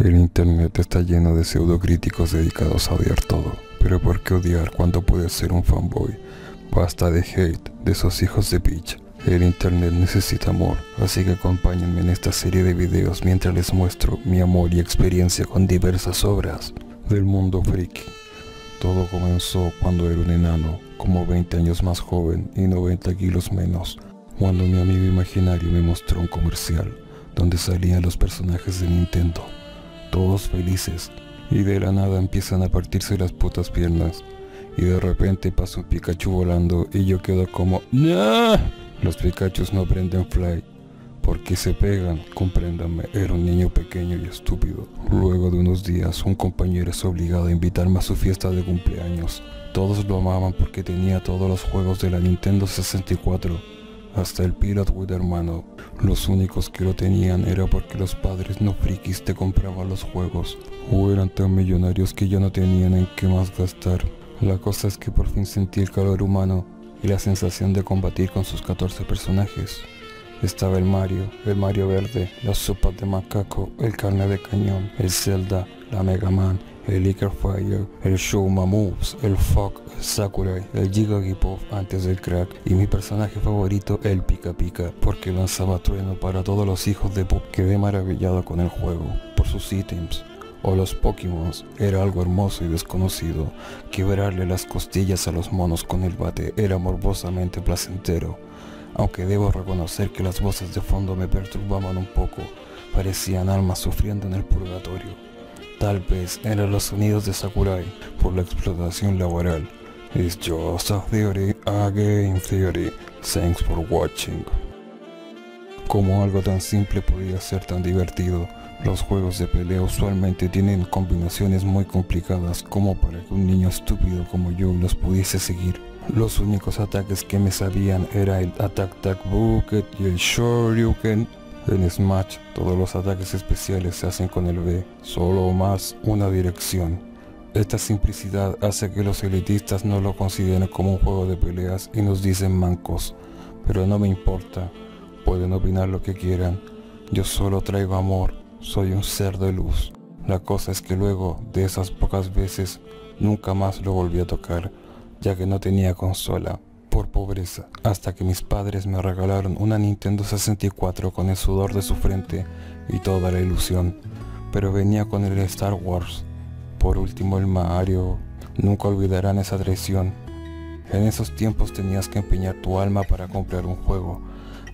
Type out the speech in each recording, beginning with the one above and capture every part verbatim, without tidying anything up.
El internet está lleno de pseudocríticos dedicados a odiar todo, pero ¿por qué odiar cuando puedes ser un fanboy? Basta de hate, de esos hijos de bitch. El internet necesita amor, así que acompáñenme en esta serie de videos mientras les muestro mi amor y experiencia con diversas obras del mundo friki. Todo comenzó cuando era un enano, como veinte años más joven y noventa kilos menos, cuando mi amigo imaginario me mostró un comercial donde salían los personajes de Nintendo, todos felices, y de la nada empiezan a partirse las putas piernas, y de repente pasa un Pikachu volando y yo quedo como ¡no! Los Pikachus no prenden fly, porque se pegan, compréndanme, era un niño pequeño y estúpido. Luego de unos días, un compañero es obligado a invitarme a su fiesta de cumpleaños. Todos lo amaban porque tenía todos los juegos de la Nintendo sesenta y cuatro, hasta el Pirate Wii, hermano. Los únicos que lo tenían era porque los padres no frikis te compraban los juegos, o eran tan millonarios que ya no tenían en qué más gastar. La cosa es que por fin sentí el calor humano y la sensación de combatir con sus catorce personajes. Estaba el Mario, el Mario verde, la sopa de macaco, el carne de cañón, el Zelda, la Mega Man, el Liquor Fire, el Shuma Moves, el Fuck, el Sakurai, el Gigagipoff antes del crack, y mi personaje favorito, el Pica Pica, porque lanzaba trueno para todos los hijos de Pop. Quedé maravillado con el juego, por sus ítems, o los Pokémon. Era algo hermoso y desconocido. Quebrarle las costillas a los monos con el bate era morbosamente placentero, aunque debo reconocer que las voces de fondo me perturbaban un poco, parecían almas sufriendo en el purgatorio. Tal vez eran los sonidos de Sakurai por la explotación laboral. It's just a theory, a game theory. Thanks for watching. Como algo tan simple podía ser tan divertido. Los juegos de pelea usualmente tienen combinaciones muy complicadas como para que un niño estúpido como yo los pudiese seguir. Los únicos ataques que me sabían era el Attack Tag Bucket y el Shoryuken. En Smash todos los ataques especiales se hacen con el B, solo más una dirección. Esta simplicidad hace que los elitistas no lo consideren como un juego de peleas y nos dicen mancos, pero no me importa, pueden opinar lo que quieran, yo solo traigo amor. Soy un ser de luz. La cosa es que luego de esas pocas veces nunca más lo volví a tocar, ya que no tenía consola, por pobreza, hasta que mis padres me regalaron una Nintendo sesenta y cuatro con el sudor de su frente y toda la ilusión, pero venía con el Star Wars, por último el Mario. Nunca olvidarán esa traición. En esos tiempos tenías que empeñar tu alma para comprar un juego,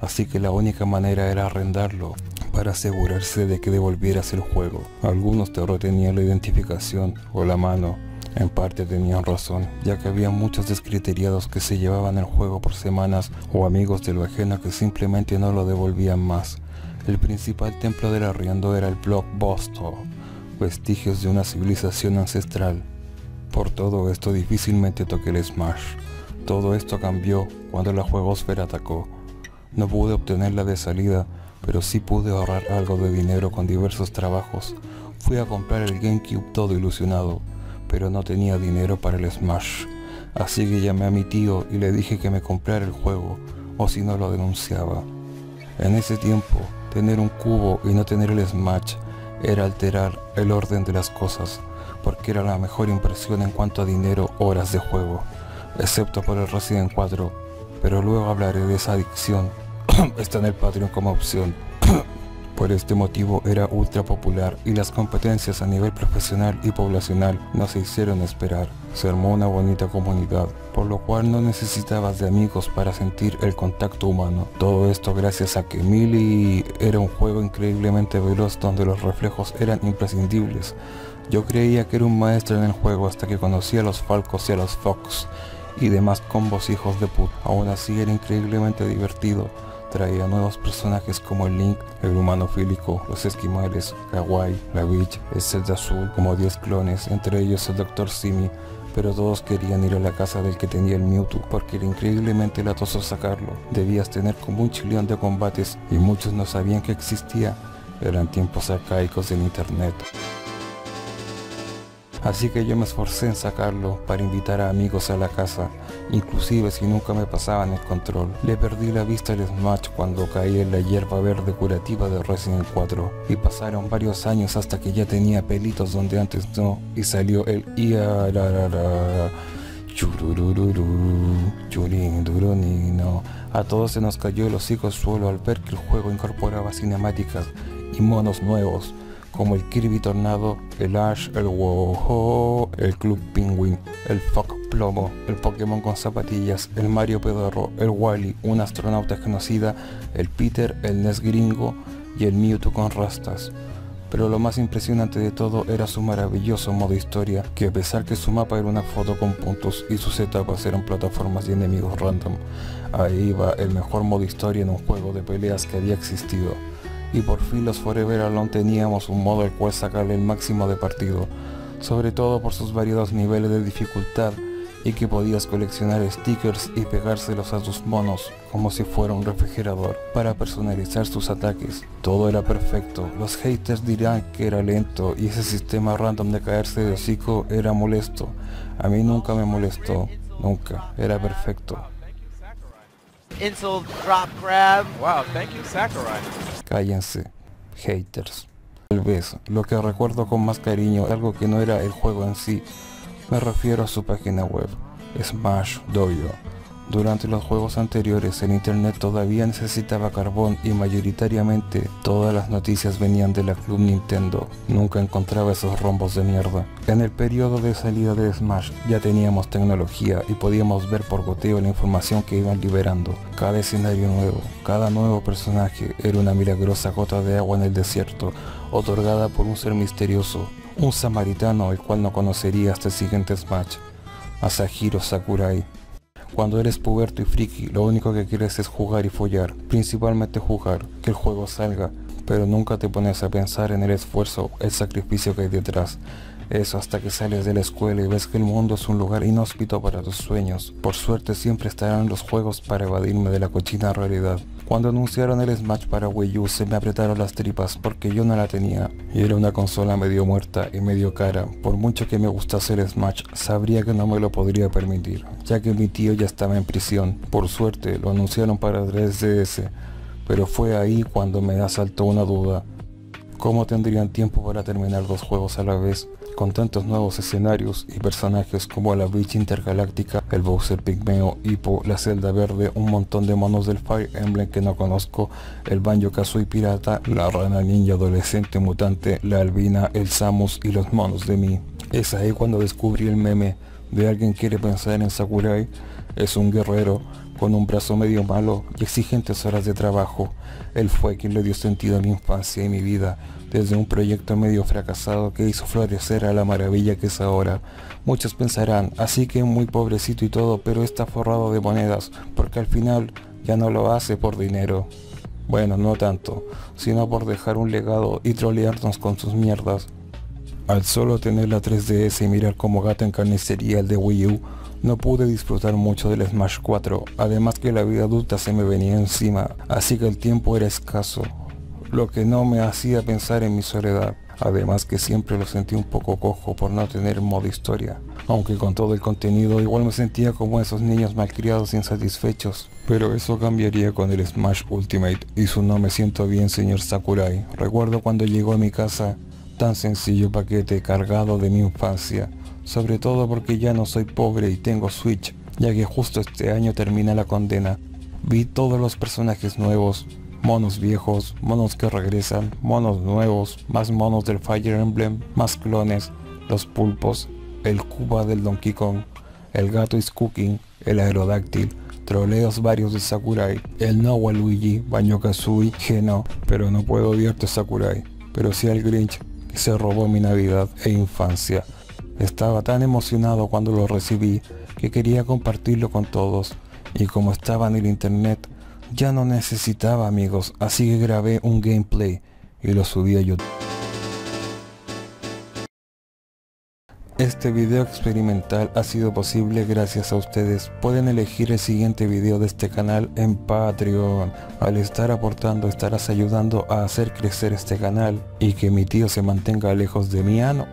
así que la única manera era arrendarlo, para asegurarse de que devolvieras el juego. Algunos te retenían la identificación o la mano. En parte tenían razón, ya que había muchos descriteriados que se llevaban el juego por semanas, o amigos de lo ajeno que simplemente no lo devolvían más. El principal templo del arriendo era el Blockbuster, vestigios de una civilización ancestral. Por todo esto difícilmente toqué el Smash. Todo esto cambió cuando la juegosfera atacó. No pude obtenerla de salida, pero sí pude ahorrar algo de dinero con diversos trabajos. Fui a comprar el GameCube todo ilusionado, pero no tenía dinero para el Smash. Así que llamé a mi tío y le dije que me comprara el juego, o si no lo denunciaba. En ese tiempo, tener un cubo y no tener el Smash era alterar el orden de las cosas, porque era la mejor impresión en cuanto a dinero, horas de juego, excepto por el Resident cuatro, pero luego hablaré de esa adicción. Está en el Patreon como opción. Por este motivo era ultra popular y las competencias a nivel profesional y poblacional no se hicieron esperar. Se armó una bonita comunidad, por lo cual no necesitabas de amigos para sentir el contacto humano. Todo esto gracias a que Melee era un juego increíblemente veloz donde los reflejos eran imprescindibles. Yo creía que era un maestro en el juego hasta que conocí a los Falcos y a los Fox y demás combos hijos de puta. Aún así era increíblemente divertido. Traía nuevos personajes como el Link, el humano fílico, los esquimales, Kawaii, la Witch, el Zelda Azul, como diez clones, entre ellos el doctor Simi, pero todos querían ir a la casa del que tenía el Mewtwo porque era increíblemente latoso sacarlo. Debías tener como un chillón de combates y muchos no sabían que existía. Eran tiempos arcaicos en internet. Así que yo me esforcé en sacarlo para invitar a amigos a la casa inclusive si nunca me pasaban el control. Le perdí la vista al Smash cuando caí en la hierba verde curativa de Resident cuatro, y pasaron varios años hasta que ya tenía pelitos donde antes no, y salió el ia la la la chururururu churin duronino. A todos se nos cayó el hocico al suelo al ver que el juego incorporaba cinemáticas y monos nuevos, como el Kirby Tornado, el Ash, el Woho, el Club Penguin, el Fox Plomo, el Pokémon con zapatillas, el Mario Pedorro, el Wally, un astronauta desconocida, el Peter, el Ness gringo y el Mewtwo con rastas. Pero lo más impresionante de todo era su maravilloso modo historia, que a pesar que su mapa era una foto con puntos y sus etapas eran plataformas y enemigos random, ahí va el mejor modo historia en un juego de peleas que había existido. Y por fin los Forever Alone teníamos un modo al cual sacarle el máximo de partido, sobre todo por sus variados niveles de dificultad y que podías coleccionar stickers y pegárselos a tus monos como si fuera un refrigerador para personalizar sus ataques. Todo era perfecto, los haters dirán que era lento y ese sistema random de caerse de hocico era molesto. A mí nunca me molestó, nunca, era perfecto. Insult, drop, grab. Wow, thank you, Sakurai. Cállense, haters. Tal vez lo que recuerdo con más cariño es algo que no era el juego en sí. Me refiero a su página web, Smash Dojo. Durante los juegos anteriores el internet todavía necesitaba carbón y mayoritariamente todas las noticias venían de la Club Nintendo. Nunca encontraba esos rombos de mierda. En el periodo de salida de Smash ya teníamos tecnología y podíamos ver por goteo la información que iban liberando. Cada escenario nuevo, cada nuevo personaje era una milagrosa gota de agua en el desierto, otorgada por un ser misterioso, un samaritano el cual no conocería hasta el siguiente Smash, Masahiro Sakurai. Cuando eres puberto y friki, lo único que quieres es jugar y follar, principalmente jugar, que el juego salga, pero nunca te pones a pensar en el esfuerzo, el sacrificio que hay detrás. Eso hasta que sales de la escuela y ves que el mundo es un lugar inhóspito para tus sueños. Por suerte siempre estarán los juegos para evadirme de la cochina realidad. Cuando anunciaron el Smash para Wii U se me apretaron las tripas porque yo no la tenía. Y era una consola medio muerta y medio cara. Por mucho que me gustase el Smash, sabría que no me lo podría permitir, ya que mi tío ya estaba en prisión. Por suerte lo anunciaron para tres D S, pero fue ahí cuando me asaltó una duda. ¿Cómo tendrían tiempo para terminar dos juegos a la vez, con tantos nuevos escenarios y personajes como la Bitch Intergaláctica, el Bowser Pigmeo, Hippo, la Zelda Verde, un montón de monos del Fire Emblem que no conozco, el Banjo-Kazooie pirata, la rana ninja adolescente mutante, la albina, el Samus y los monos de Mii? Es ahí cuando descubrí el meme de alguien quiere pensar en Sakurai, es un guerrero con un brazo medio malo y exigentes horas de trabajo. Él fue quien le dio sentido a mi infancia y mi vida, desde un proyecto medio fracasado que hizo florecer a la maravilla que es ahora. Muchos pensarán, así que muy pobrecito y todo, pero está forrado de monedas, porque al final ya no lo hace por dinero. Bueno, no tanto, sino por dejar un legado y trolearnos con sus mierdas. Al solo tener la tres D S y mirar como gato en carnicería el de Wii U, no pude disfrutar mucho del Smash cuatro, además que la vida adulta se me venía encima, así que el tiempo era escaso, lo que no me hacía pensar en mi soledad, además que siempre lo sentí un poco cojo por no tener modo historia, aunque con todo el contenido igual me sentía como esos niños malcriados insatisfechos. Pero eso cambiaría con el Smash Ultimate y su "No me siento bien, señor Sakurai". Recuerdo cuando llegó a mi casa, tan sencillo paquete cargado de mi infancia, sobre todo porque ya no soy pobre y tengo Switch, ya que justo este año termina la condena. Vi todos los personajes nuevos, monos viejos, monos que regresan, monos nuevos, más monos del Fire Emblem, más clones, los pulpos, el Cuba del Donkey Kong, el gato is cooking, el aerodáctil, troleos varios de Sakurai, el no Waluigi, Banjo-Kazooie, Geno, pero no puedo odiarte Sakurai, pero sí al Grinch. Se robó mi Navidad e infancia. Estaba tan emocionado cuando lo recibí que quería compartirlo con todos, y como estaba en el internet ya no necesitaba amigos, así que grabé un gameplay y lo subí a YouTube. Este video experimental ha sido posible gracias a ustedes. Pueden elegir el siguiente video de este canal en Patreon. Al estar aportando estarás ayudando a hacer crecer este canal y que mi tío se mantenga lejos de mi ano.